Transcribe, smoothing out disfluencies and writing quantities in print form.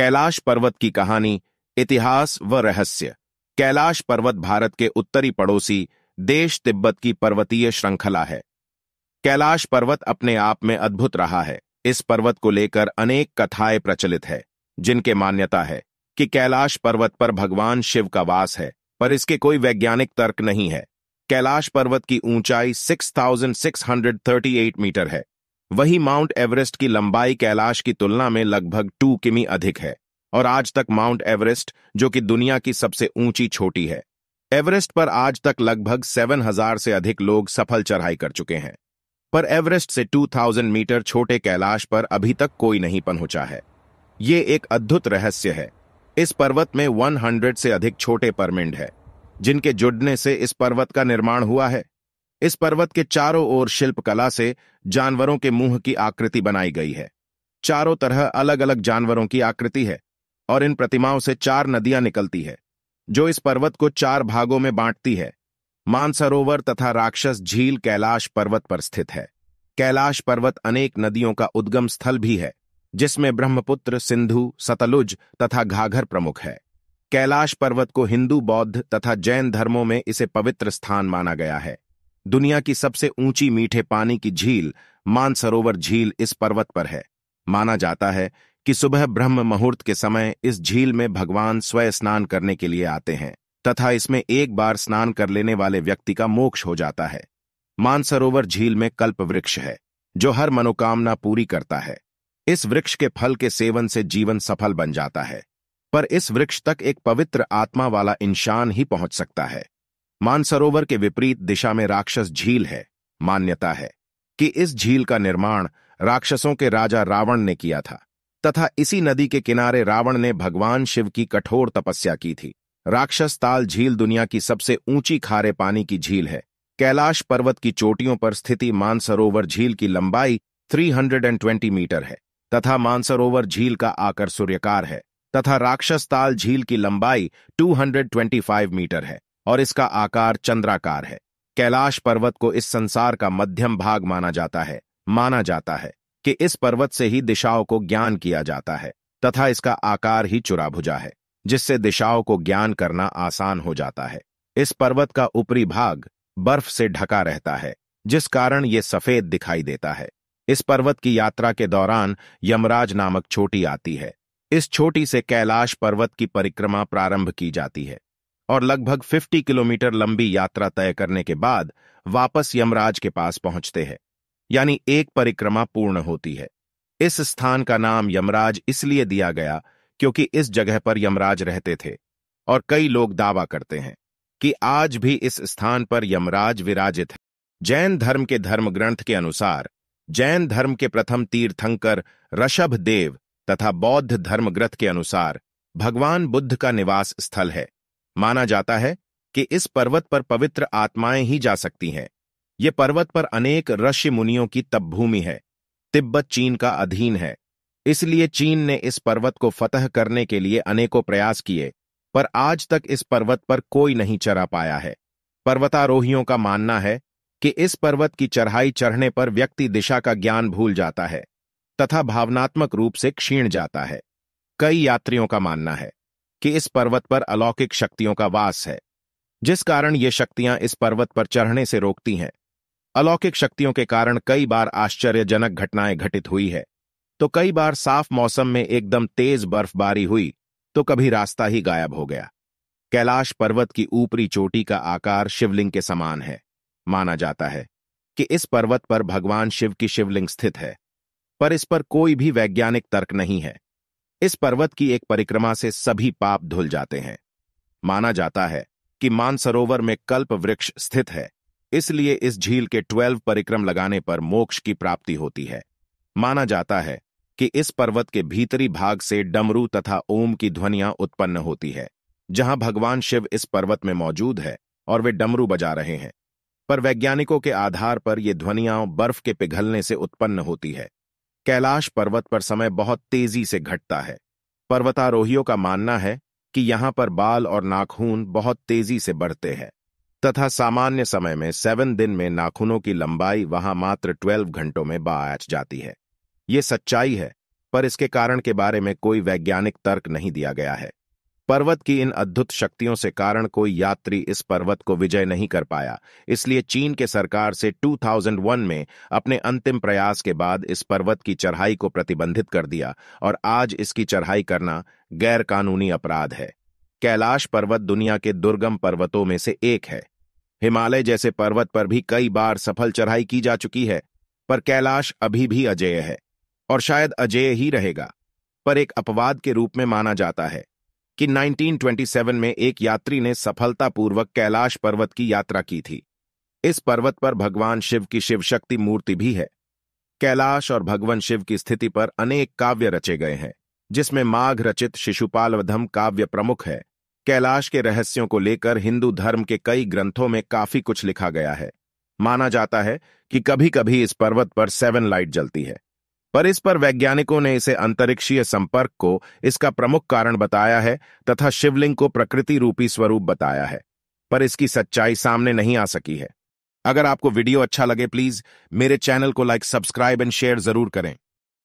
कैलाश पर्वत की कहानी, इतिहास व रहस्य। कैलाश पर्वत भारत के उत्तरी पड़ोसी देश तिब्बत की पर्वतीय श्रृंखला है। कैलाश पर्वत अपने आप में अद्भुत रहा है। इस पर्वत को लेकर अनेक कथाएं प्रचलित है, जिनके मान्यता है कि कैलाश पर्वत पर भगवान शिव का वास है, पर इसके कोई वैज्ञानिक तर्क नहीं है। कैलाश पर्वत की ऊंचाई 6,638 मीटर है। वही माउंट एवरेस्ट की लंबाई कैलाश की तुलना में लगभग 2 किमी अधिक है, और आज तक माउंट एवरेस्ट, जो कि दुनिया की सबसे ऊंची चोटी है, एवरेस्ट पर आज तक लगभग 7,000 से अधिक लोग सफल चढ़ाई कर चुके हैं, पर एवरेस्ट से 2,000 मीटर छोटे कैलाश पर अभी तक कोई नहीं पहुंचा है। ये एक अद्भुत रहस्य है। इस पर्वत में 100 से अधिक छोटे पिरामिड है, जिनके जुड़ने से इस पर्वत का निर्माण हुआ है। इस पर्वत के चारों ओर शिल्पकला से जानवरों के मुंह की आकृति बनाई गई है। चारों तरह अलग अलग जानवरों की आकृति है, और इन प्रतिमाओं से 4 नदियां निकलती है, जो इस पर्वत को 4 भागों में बांटती है। मानसरोवर तथा राक्षस झील कैलाश पर्वत पर स्थित है। कैलाश पर्वत अनेक नदियों का उद्गम स्थल भी है, जिसमें ब्रह्मपुत्र, सिंधु, सतलुज तथा घाघर प्रमुख है। कैलाश पर्वत को हिंदू, बौद्ध तथा जैन धर्मों में इसे पवित्र स्थान माना गया है। दुनिया की सबसे ऊंची मीठे पानी की झील मानसरोवर झील इस पर्वत पर है। माना जाता है कि सुबह ब्रह्म मुहूर्त के समय इस झील में भगवान स्वयं स्नान करने के लिए आते हैं, तथा इसमें एक बार स्नान कर लेने वाले व्यक्ति का मोक्ष हो जाता है। मानसरोवर झील में कल्प वृक्ष है, जो हर मनोकामना पूरी करता है। इस वृक्ष के फल के सेवन से जीवन सफल बन जाता है, पर इस वृक्ष तक एक पवित्र आत्मा वाला इंसान ही पहुंच सकता है। मानसरोवर के विपरीत दिशा में राक्षस झील है। मान्यता है कि इस झील का निर्माण राक्षसों के राजा रावण ने किया था, तथा इसी नदी के किनारे रावण ने भगवान शिव की कठोर तपस्या की थी। राक्षस ताल झील दुनिया की सबसे ऊंची खारे पानी की झील है। कैलाश पर्वत की चोटियों पर स्थिति मानसरोवर झील की लंबाई 320 मीटर है, तथा मानसरोवर झील का आकार सूर्यकार है, तथा राक्षस ताल झील की लंबाई 225 मीटर है, और इसका आकार चंद्राकार है। कैलाश पर्वत को इस संसार का मध्यम भाग माना जाता है। माना जाता है कि इस पर्वत से ही दिशाओं को ज्ञान किया जाता है, तथा इसका आकार ही चुराभुजा है, जिससे दिशाओं को ज्ञान करना आसान हो जाता है। इस पर्वत का ऊपरी भाग बर्फ से ढका रहता है, जिस कारण ये सफेद दिखाई देता है। इस पर्वत की यात्रा के दौरान यमराज नामक चोटी आती है। इस चोटी से कैलाश पर्वत की परिक्रमा प्रारंभ की जाती है, और लगभग 50 किलोमीटर लंबी यात्रा तय करने के बाद वापस यमराज के पास पहुंचते हैं, यानी एक परिक्रमा पूर्ण होती है। इस स्थान का नाम यमराज इसलिए दिया गया क्योंकि इस जगह पर यमराज रहते थे, और कई लोग दावा करते हैं कि आज भी इस स्थान पर यमराज विराजित है। जैन धर्म के धर्म ग्रंथ के अनुसार जैन धर्म के प्रथम तीर्थंकर ऋषभ देव तथा बौद्ध धर्म ग्रंथ के अनुसार भगवान बुद्ध का निवास स्थल है। माना जाता है कि इस पर्वत पर पवित्र आत्माएं ही जा सकती हैं। ये पर्वत पर अनेक ऋषि मुनियों की तपभूमि है। तिब्बत चीन का अधीन है, इसलिए चीन ने इस पर्वत को फतह करने के लिए अनेकों प्रयास किए, पर आज तक इस पर्वत पर कोई नहीं चढ़ा पाया है। पर्वतारोहियों का मानना है कि इस पर्वत की चढ़ाई चढ़ने पर व्यक्ति दिशा का ज्ञान भूल जाता है, तथा भावनात्मक रूप से क्षीण जाता है। कई यात्रियों का मानना है कि इस पर्वत पर अलौकिक शक्तियों का वास है, जिस कारण ये शक्तियां इस पर्वत पर चढ़ने से रोकती हैं। अलौकिक शक्तियों के कारण कई बार आश्चर्यजनक घटनाएं घटित हुई है, तो कई बार साफ मौसम में एकदम तेज बर्फबारी हुई, तो कभी रास्ता ही गायब हो गया। कैलाश पर्वत की ऊपरी चोटी का आकार शिवलिंग के समान है। माना जाता है कि इस पर्वत पर भगवान शिव की शिवलिंग स्थित है, पर इस पर कोई भी वैज्ञानिक तर्क नहीं है। इस पर्वत की एक परिक्रमा से सभी पाप धुल जाते हैं। माना जाता है कि मानसरोवर में कल्प वृक्ष स्थित है, इसलिए इस झील के 12 परिक्रम लगाने पर मोक्ष की प्राप्ति होती है। माना जाता है कि इस पर्वत के भीतरी भाग से डमरू तथा ओम की ध्वनियां उत्पन्न होती है, जहां भगवान शिव इस पर्वत में मौजूद है और वे डमरू बजा रहे हैं, पर वैज्ञानिकों के आधार पर ये ध्वनियां बर्फ के पिघलने से उत्पन्न होती है। कैलाश पर्वत पर समय बहुत तेजी से घटता है। पर्वतारोहियों का मानना है कि यहाँ पर बाल और नाखून बहुत तेजी से बढ़ते हैं, तथा सामान्य समय में 7 दिन में नाखूनों की लंबाई वहां मात्र 12 घंटों में बाँच जाती है। ये सच्चाई है पर इसके कारण के बारे में कोई वैज्ञानिक तर्क नहीं दिया गया है। पर्वत की इन अद्भुत शक्तियों से कारण कोई यात्री इस पर्वत को विजय नहीं कर पाया, इसलिए चीन के सरकार से 2001 में अपने अंतिम प्रयास के बाद इस पर्वत की चढ़ाई को प्रतिबंधित कर दिया और आज इसकी चढ़ाई करना गैर कानूनी अपराध है। कैलाश पर्वत दुनिया के दुर्गम पर्वतों में से एक है। हिमालय जैसे पर्वत पर भी कई बार सफल चढ़ाई की जा चुकी है, पर कैलाश अभी भी अजेय है और शायद अजेय ही रहेगा। पर एक अपवाद के रूप में माना जाता है कि 1927 में एक यात्री ने सफलतापूर्वक कैलाश पर्वत की यात्रा की थी। इस पर्वत पर भगवान शिव की शिवशक्ति मूर्ति भी है। कैलाश और भगवान शिव की स्थिति पर अनेक काव्य रचे गए हैं, जिसमें माघ रचित शिशुपालवधम काव्य प्रमुख है। कैलाश के रहस्यों को लेकर हिंदू धर्म के कई ग्रंथों में काफी कुछ लिखा गया है। माना जाता है कि कभी कभी इस पर्वत पर 7 लाइट जलती है, पर इस पर वैज्ञानिकों ने इसे अंतरिक्षीय संपर्क को इसका प्रमुख कारण बताया है तथा शिवलिंग को प्रकृति रूपी स्वरूप बताया है, पर इसकी सच्चाई सामने नहीं आ सकी है। अगर आपको वीडियो अच्छा लगे, प्लीज मेरे चैनल को लाइक, सब्सक्राइब एंड शेयर जरूर करें।